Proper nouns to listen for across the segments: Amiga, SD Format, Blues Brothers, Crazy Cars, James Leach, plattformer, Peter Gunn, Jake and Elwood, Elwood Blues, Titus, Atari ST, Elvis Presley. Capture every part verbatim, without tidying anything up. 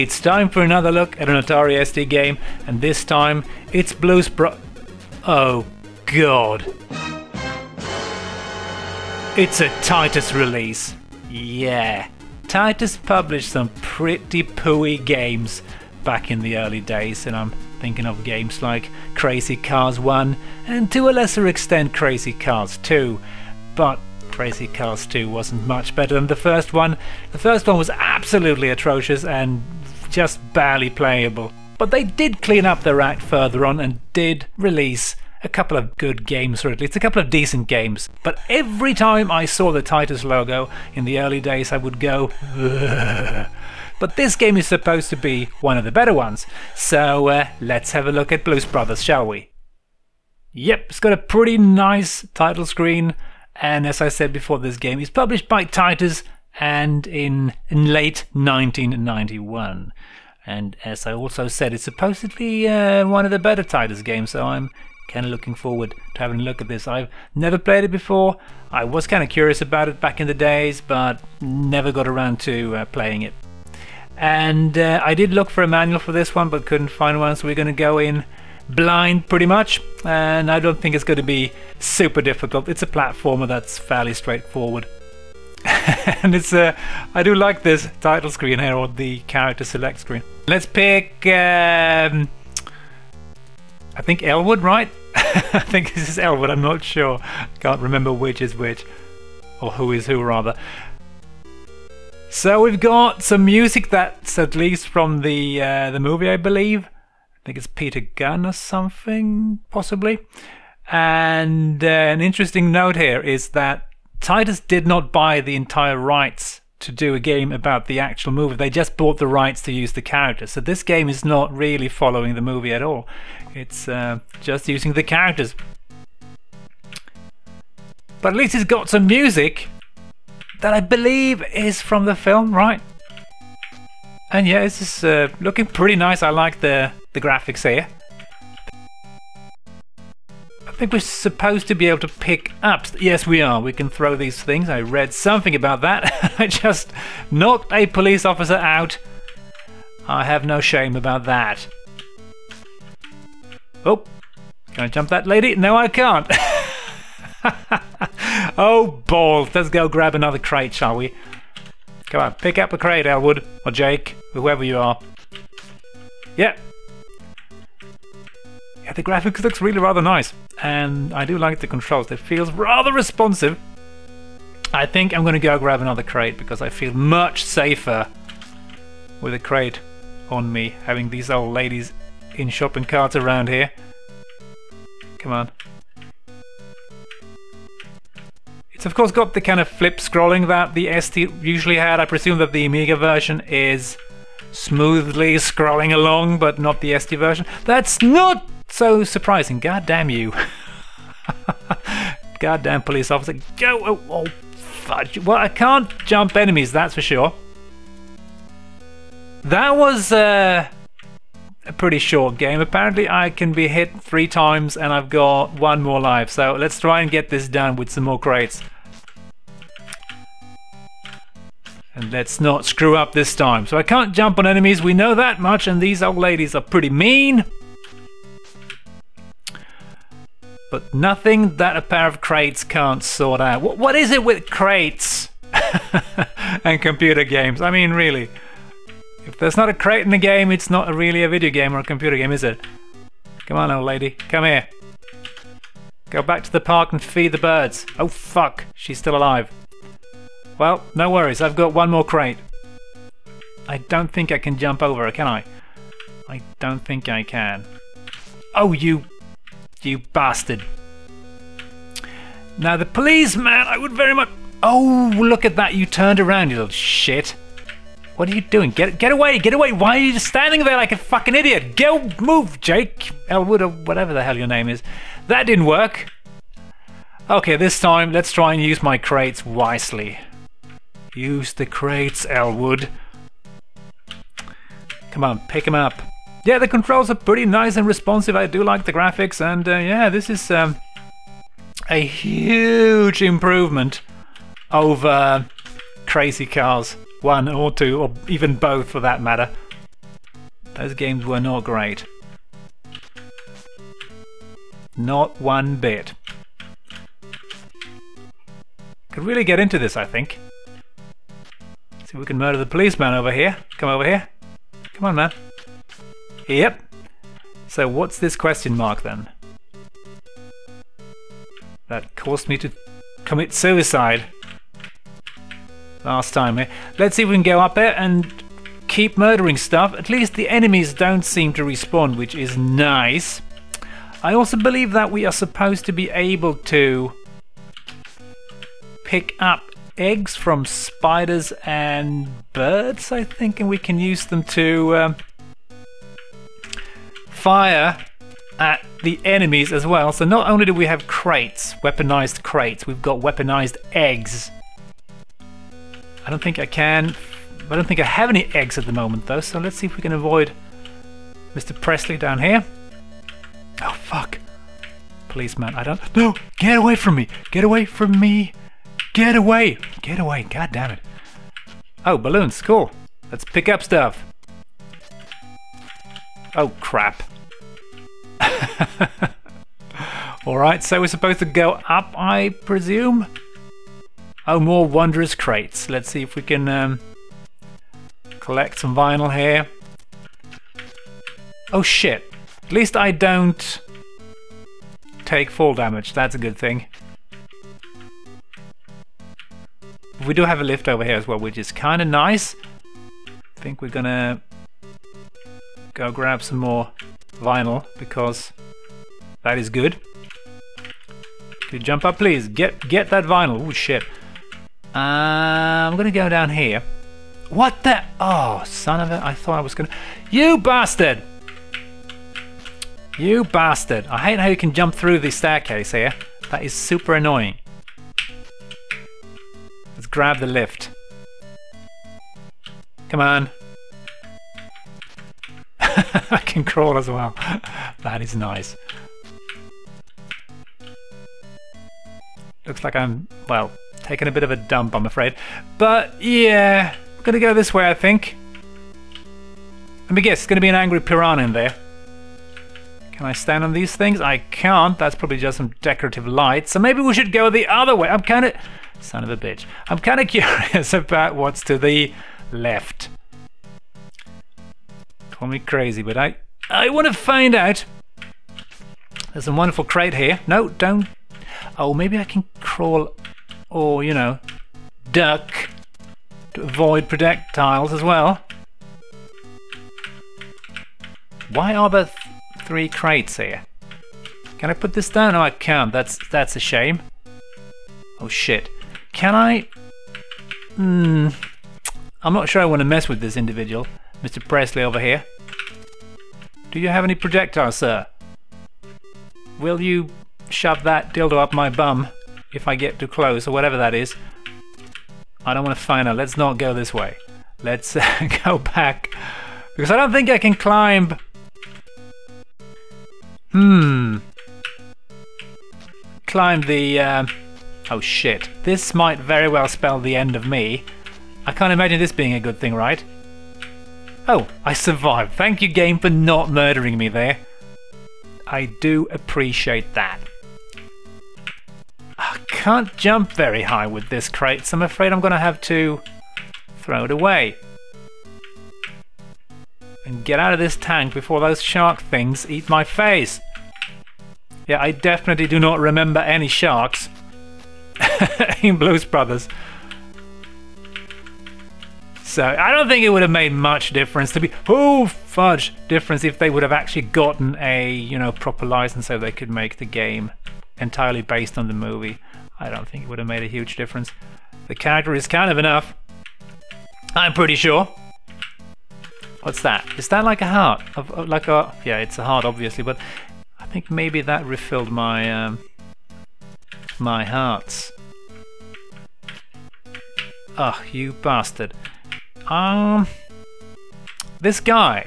It's time for another look at an Atari S T game, and this time it's Blues Bro... Oh god. It's a Titus release. Yeah. Titus published some pretty pooey games back in the early days, and I'm thinking of games like Crazy Cars one and to a lesser extent Crazy Cars two. But Crazy Cars two wasn't much better than the first one. The first one was absolutely atrocious and just barely playable. But they did clean up their act further on and did release a couple of good games, or at least a couple of decent games. But every time I saw the Titus logo in the early days I would go ugh. But this game is supposed to be one of the better ones, so uh, let's have a look at Blues Brothers, shall we? Yep, it's got a pretty nice title screen, and as I said before, this game is published by Titus and in, in late nineteen ninety-one. And as I also said, it's supposedly uh, one of the better Titus games, so I'm kind of looking forward to having a look at this. I've never played it before. I was kind of curious about it back in the days, but never got around to uh, playing it. And uh, I did look for a manual for this one, but couldn't find one, so we're going to go in blind pretty much. And I don't think it's going to be super difficult. It's a platformer that's fairly straightforward. And it's uh, I do like this title screen here, or the character select screen. Let's pick... Um, I think Elwood, right? I think this is Elwood, I'm not sure. Can't remember which is which. Or who is who, rather. So we've got some music that's at least from the uh, the movie, I believe. I think it's Peter Gunn or something, possibly. And uh, an interesting note here is that Titus did not buy the entire rights to do a game about the actual movie. They just bought the rights to use the characters. So this game is not really following the movie at all. It's uh, just using the characters. But at least it's got some music that I believe is from the film, right? And yeah, this is uh, looking pretty nice. I like the, the graphics here. I think we're supposed to be able to pick up... Yes, we are. We can throw these things. I read something about that. I just knocked a police officer out. I have no shame about that. Oh, can I jump that lady? No, I can't. Oh, balls. Let's go grab another crate, shall we? Come on, pick up a crate, Elwood, or Jake, whoever you are. Yeah. Yeah, the graphics looks really rather nice, and I do like the controls. It feels rather responsive. I think I'm going to go grab another crate, because I feel much safer with a crate on me, having these old ladies in shopping carts around here. Come on. It's of course got the kind of flip scrolling that the S T usually had. I presume that the Amiga version is smoothly scrolling along, but not the S T version. That's not so surprising. God damn you. God damn police officer. Go! Oh, oh, fudge. Well, I can't jump enemies, that's for sure. That was uh, a pretty short game. Apparently I can be hit three times and I've got one more life, so let's try and get this done with some more crates. And let's not screw up this time. So I can't jump on enemies, we know that much, and these old ladies are pretty mean. But nothing that a pair of crates can't sort out. What, what is it with crates and computer games? I mean, really. If there's not a crate in the game, it's not really a video game or a computer game, is it? Come on, old lady. Come here. Go back to the park and feed the birds. Oh, fuck. She's still alive. Well, no worries. I've got one more crate. I don't think I can jump over her, can I? I don't think I can. Oh, you... you bastard. Now, the policeman, I would very much... Oh, look at that. You turned around, you little shit. What are you doing? Get get away! Get away! Why are you just standing there like a fucking idiot? Go move, Jake! Elwood, or whatever the hell your name is. That didn't work. Okay, this time let's try and use my crates wisely. Use the crates, Elwood. Come on, pick them up. Yeah, the controls are pretty nice and responsive. I do like the graphics, and uh, yeah, this is um, a huge improvement over Crazy Cars one or two, or even both for that matter. Those games were not great. Not one bit. Could really get into this, I think. See if we can murder the policeman over here. Come over here. Come on, man. Yep. So what's this question mark then? That caused me to commit suicide last time. Let's see if we can go up there and keep murdering stuff. At least the enemies don't seem to respawn, which is nice. I also believe that we are supposed to be able to pick up eggs from spiders and birds, I think, and we can use them to um, fire at the enemies as well. So not only do we have crates, weaponized crates, we've got weaponized eggs. I don't think I can, I don't think I have any eggs at the moment though, so let's see if we can avoid Mister Presley down here. Oh fuck. Policeman, I don't, no, get away from me, get away from me, get away, get away, god damn it. Oh, balloons, cool. Let's pick up stuff. Oh crap. Alright, so we're supposed to go up, I presume? Oh, more wondrous crates. Let's see if we can um, collect some vinyl here. Oh shit. At least I don't take fall damage. That's a good thing. We do have a lift over here as well, which is kind of nice. I think we're gonna go grab some more vinyl, because that is good. Could you jump up, please? Get get that vinyl. Oh shit. Uh, I'm gonna go down here. What the? Oh, son of a! I thought I was gonna. You bastard! You bastard! I hate how you can jump through the staircase here. That is super annoying. Let's grab the lift. Come on. I can crawl as well. That is nice. Looks like I'm, well, taking a bit of a dump, I'm afraid. But yeah, I'm gonna go this way, I think. Let me guess, it's gonna be an angry piranha in there. Can I stand on these things? I can't. That's probably just some decorative lights. So maybe we should go the other way. I'm kind of, son of a bitch. I'm kind of curious about what's to the left. Call me crazy, but I I want to find out. There's a wonderful crate here. No, don't. Oh, maybe I can crawl, or you know, duck to avoid projectiles as well. Why are there th three crates here? Can I put this down? No, I can't. That's that's a shame. Oh shit. Can I? Hmm. I'm not sure I want to mess with this individual. Mister Presley over here. Do you have any projectiles, sir? Will you shove that dildo up my bum if I get too close, or whatever that is? I don't want to find out. Let's not go this way. Let's uh, go back. Because I don't think I can climb. Hmm. Climb the... Uh... Oh shit. This might very well spell the end of me. I can't imagine this being a good thing, right? Oh, I survived. Thank you, game, for not murdering me there. I do appreciate that. I can't jump very high with this crate, so I'm afraid I'm gonna have to throw it away. And get out of this tank before those shark things eat my face. Yeah, I definitely do not remember any sharks in Blues Brothers. So I don't think it would have made much difference to be oh fudge difference if they would have actually gotten a you know proper license so they could make the game entirely based on the movie. I don't think it would have made a huge difference. The character is kind of enough, I'm pretty sure. What's that? Is that like a heart? Like a yeah, it's a heart obviously, but I think maybe that refilled my um, my hearts. Ugh, you bastard. Um, this guy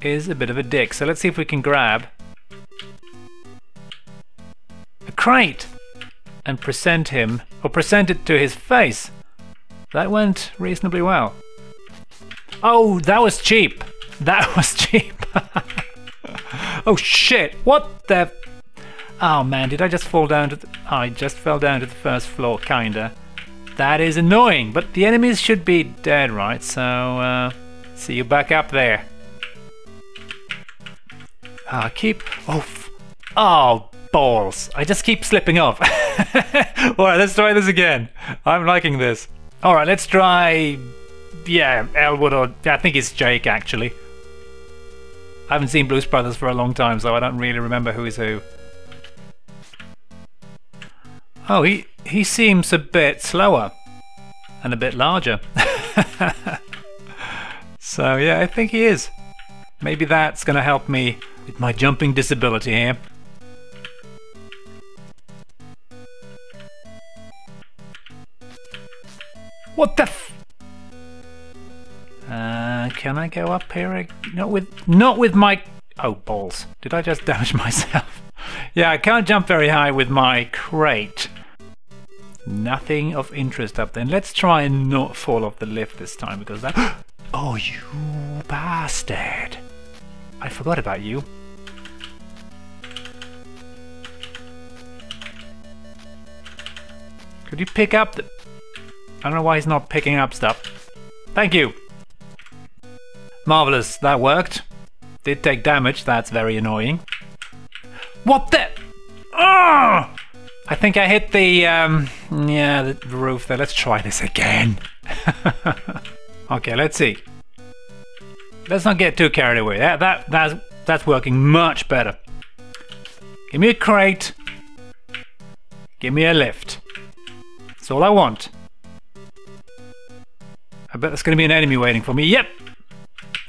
is a bit of a dick, so let's see if we can grab a crate and present him, or present it to his face. That went reasonably well. Oh, that was cheap. That was cheap. Oh shit, what the... Oh man, did I just fall down to the... I just fell down to the first floor, kinda. That is annoying, but the enemies should be dead, right? So, uh, see you back up there. Ah, uh, keep... Oh, f oh, balls. I just keep slipping off. Alright, let's try this again. I'm liking this. Alright, let's try... Yeah, Elwood or... I think it's Jake, actually. I haven't seen Blues Brothers for a long time, so I don't really remember who is who. Oh, he... He seems a bit slower and a bit larger. So yeah, I think he is. Maybe that's gonna help me with my jumping disability here. What the f- Uh, can I go up here again? Not with- not with my- Oh, balls. Did I just damage myself? Yeah, I can't jump very high with my crate. Nothing of interest up there. And let's try and not fall off the lift this time, because that... Oh, you bastard! I forgot about you. Could you pick up the... I don't know why he's not picking up stuff. Thank you! Marvelous, that worked. Did take damage, that's very annoying. What the... Oh! I think I hit the, um, yeah, the roof there. Let's try this again. Okay, let's see. Let's not get too carried away. That, that, that's, that's working much better. Give me a crate. Give me a lift. That's all I want. I bet there's going to be an enemy waiting for me. Yep.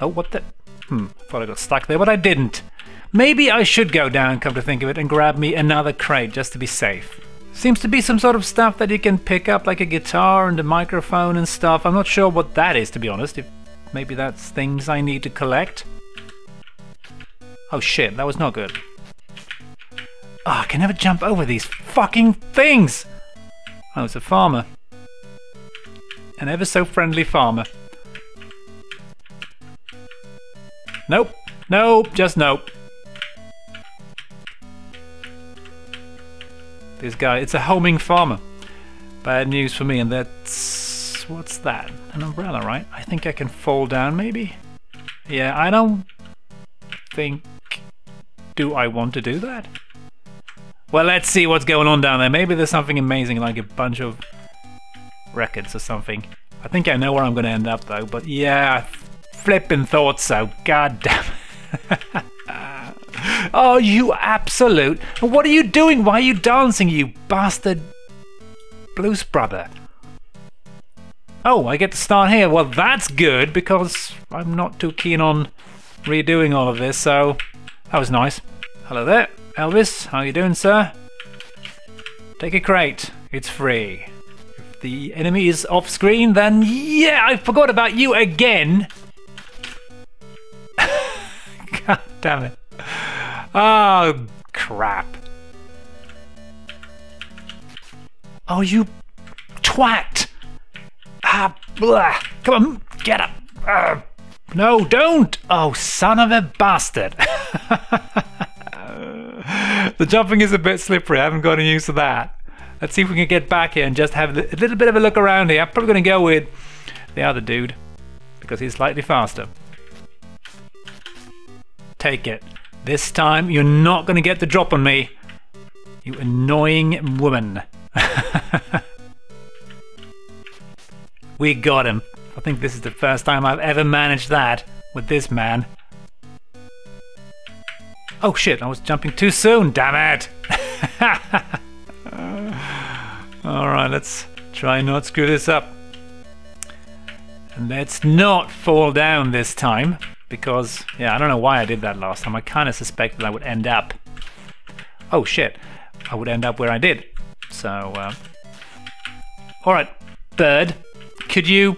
Oh, what the? Hmm, thought I got stuck there, but I didn't. Maybe I should go down, come to think of it, and grab me another crate just to be safe. Seems to be some sort of stuff that you can pick up, like a guitar and a microphone and stuff. I'm not sure what that is, to be honest. If maybe that's things I need to collect. Oh shit, that was not good. Ah, oh, I can never jump over these fucking things! Oh, it's a farmer. An ever so friendly farmer. Nope. Nope, just nope. This guy, it's a homing farmer. Bad news for me, and that's... What's that? An umbrella, right? I think I can fall down, maybe? Yeah, I don't think... Do I want to do that? Well, let's see what's going on down there. Maybe there's something amazing, like a bunch of records or something. I think I know where I'm going to end up, though, but yeah, flipping thought so. God damn it. Oh, you absolute... What are you doing? Why are you dancing, you bastard Blues Brother? Oh, I get to start here. Well, that's good, because I'm not too keen on redoing all of this, so... That was nice. Hello there, Elvis. How you doing, sir? Take a crate. It's free. If the enemy is off-screen, then... Yeah, I forgot about you again! God damn it. Oh, crap. Oh, you twat! Ah, blah. Come on, get up! Uh, no, don't! Oh, son of a bastard! The jumping is a bit slippery, I haven't got any use of that. Let's see if we can get back here and just have a little bit of a look around here. I'm probably going to go with the other dude, because he's slightly faster. Take it. This time, you're not going to get the drop on me, you annoying woman. We got him. I think this is the first time I've ever managed that with this man. Oh shit, I was jumping too soon, damn it! Alright, let's try and not screw this up. And let's not fall down this time. Because, yeah, I don't know why I did that last time. I kind of suspected I would end up... Oh, shit. I would end up where I did. So, uh... Alright, bird. Could you...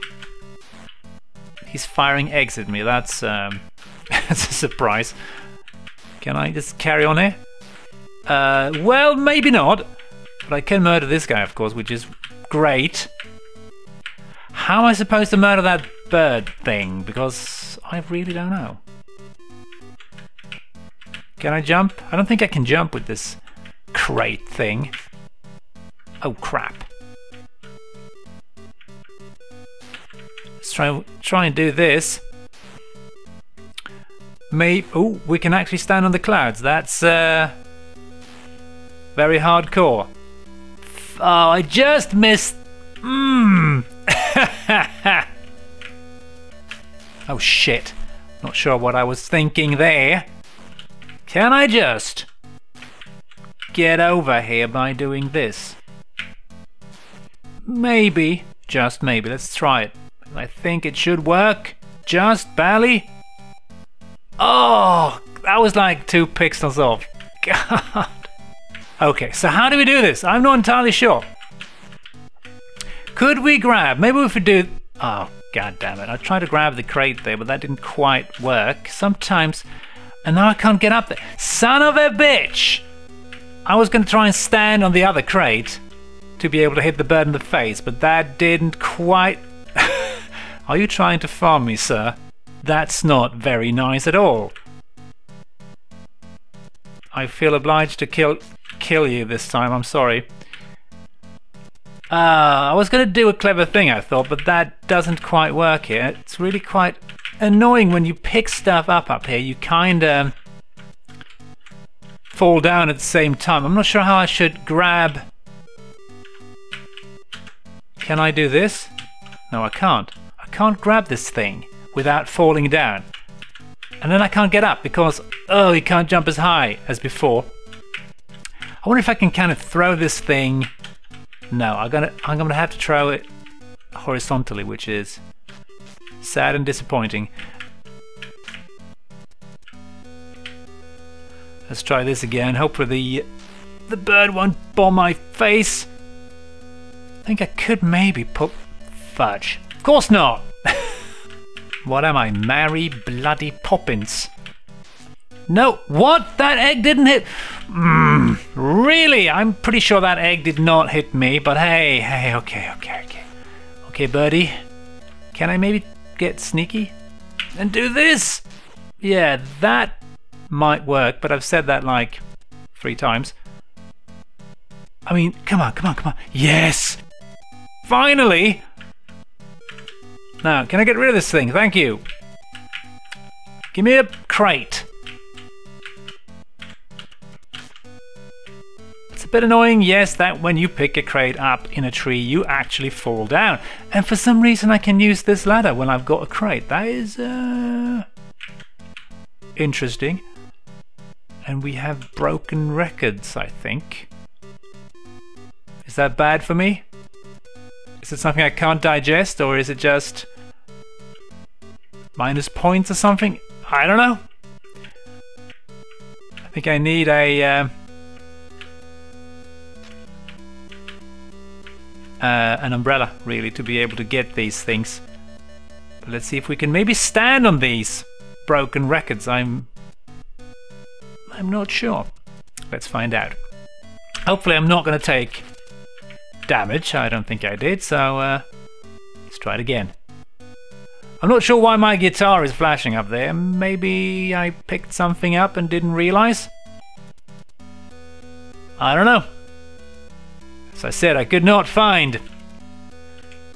He's firing eggs at me. That's, um... That's a surprise. Can I just carry on here? Uh, well, maybe not. But I can murder this guy, of course, which is great. How am I supposed to murder that bird thing? Because... I really don't know. Can I jump? I don't think I can jump with this crate thing. Oh crap. Let's try, try and do this. Maybe, oh, we can actually stand on the clouds. That's uh, very hardcore. Oh, I just missed. Mmm. Oh shit. Not sure what I was thinking there. Can I just get over here by doing this? Maybe. Just maybe. Let's try it. I think it should work. Just barely. Oh, that was like two pixels off. God. Okay, so how do we do this? I'm not entirely sure. Could we grab? Maybe if we do. Oh, god damn it. I tried to grab the crate there, but that didn't quite work. Sometimes. And now I can't get up there. Son of a bitch! I was going to try and stand on the other crate to be able to hit the bird in the face, but that didn't quite. Are you trying to farm me, sir? That's not very nice at all. I feel obliged to kill kill you this time, I'm sorry. Uh, I was going to do a clever thing, I thought, but that doesn't quite work here. It's really quite annoying when you pick stuff up up here. You kind of fall down at the same time. I'm not sure how I should grab. Can I do this? No, I can't. I can't grab this thing without falling down. And then I can't get up because, oh, you can't jump as high as before. I wonder if I can kind of throw this thing. No, I'm gonna I'm gonna have to throw it horizontally, which is sad and disappointing. Let's try this again. Hopefully the the bird won't bomb my face. I think I could maybe put fudge. Of course not. What am I, Mary Bloody Poppins? No, what? That egg didn't hit. Mm, really? I'm pretty sure that egg did not hit me, but hey, hey, okay, okay, okay. Okay, birdie. Can I maybe get sneaky and do this? Yeah, that might work, but I've said that like three times. I mean, come on, come on, come on. Yes! Finally! Now, can I get rid of this thing? Thank you. Give me a crate. Bit annoying, yes, that when you pick a crate up in a tree you actually fall down, and for some reason I can use this ladder when I've got a crate. That is uh, interesting. And we have broken records, I think. Is that bad for me? Is it something I can't digest, or is it just minus points or something? I don't know. I think I need a uh, Uh, an umbrella, really, to be able to get these things. But let's see if we can maybe stand on these broken records. I'm... I'm not sure. Let's find out. Hopefully I'm not going to take damage. I don't think I did, so uh, let's try it again. I'm not sure why my guitar is flashing up there. Maybe I picked something up and didn't realize? I don't know. As I said, I could not find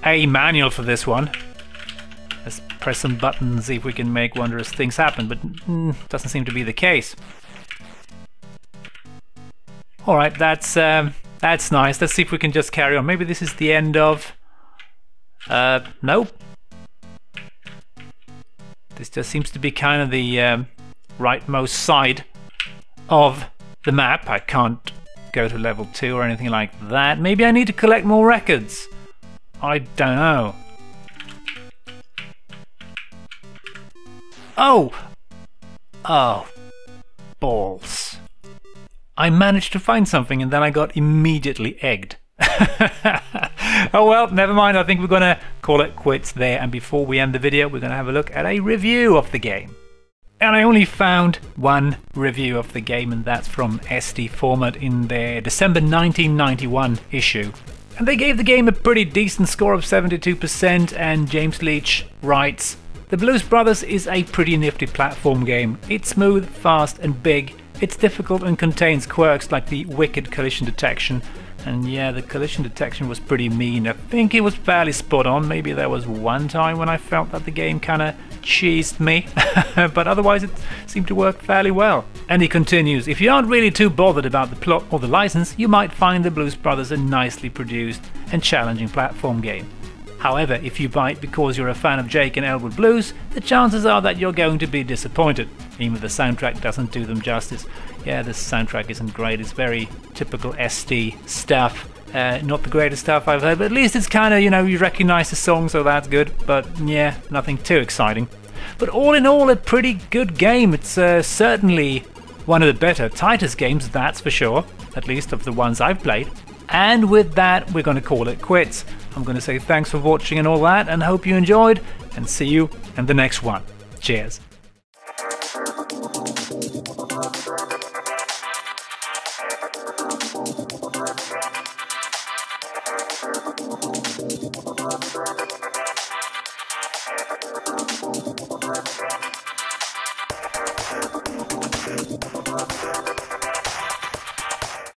a manual for this one. Let's press some buttons, see if we can make wondrous things happen, but mm, doesn't seem to be the case. All right, that's um, that's nice. Let's see if we can just carry on. Maybe this is the end of. Uh, nope. This just seems to be kind of the um, rightmost side of the map. I can't go to level two or anything like that. Maybe I need to collect more records. I don't know. Oh! Oh. Balls. I managed to find something and then I got immediately egged. Oh well, never mind. I think we're gonna call it quits there. And before we end the video, we're gonna have a look at a review of the game. And I only found one review of the game, and that's from S D Format in their December nineteen ninety-one issue. And they gave the game a pretty decent score of seventy-two percent, and James Leach writes, The Blues Brothers is a pretty nifty platform game. It's smooth, fast and big. It's difficult and contains quirks like the wicked collision detection. And yeah, the collision detection was pretty mean. I think it was fairly spot on. Maybe there was one time when I felt that the game kinda cheesed me, but otherwise it seemed to work fairly well. And he continues, if you aren't really too bothered about the plot or the license, you might find the Blues Brothers a nicely produced and challenging platform game. However, if you buy it because you're a fan of Jake and Elwood Blues, the chances are that you're going to be disappointed. Even the soundtrack doesn't do them justice. Yeah, this soundtrack isn't great, it's very typical S D stuff. Uh, not the greatest stuff I've heard, but at least it's kind of, you know, you recognize the song, so that's good. But yeah, nothing too exciting. But all in all, a pretty good game. It's uh, certainly one of the better Titus games, that's for sure. At least of the ones I've played. And with that, we're going to call it quits. I'm going to say thanks for watching and all that, and hope you enjoyed, and see you in the next one. Cheers.